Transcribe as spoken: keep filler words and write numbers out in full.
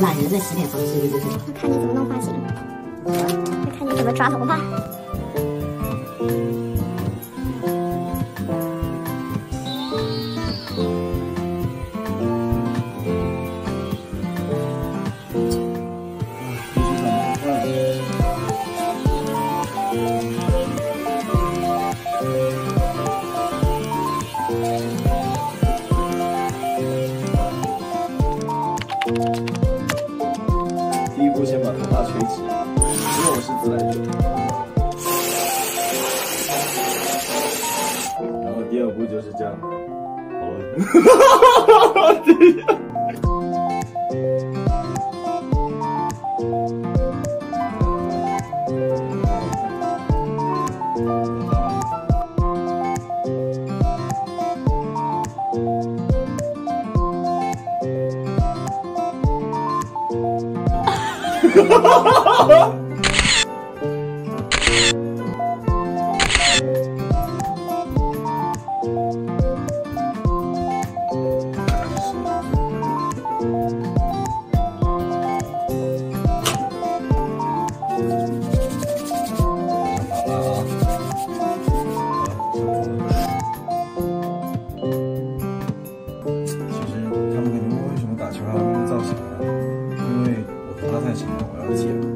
懒人的洗脸方式就是这个，就看你怎么弄发型，就看你怎么抓头发。 第一步，先把头发吹直，因为我是自来卷。然后第二步就是这样，好了。哈哈哈哈哈！其实他们肯定问为什么打球还要用造型呢？因为。 他太强了，我要剪。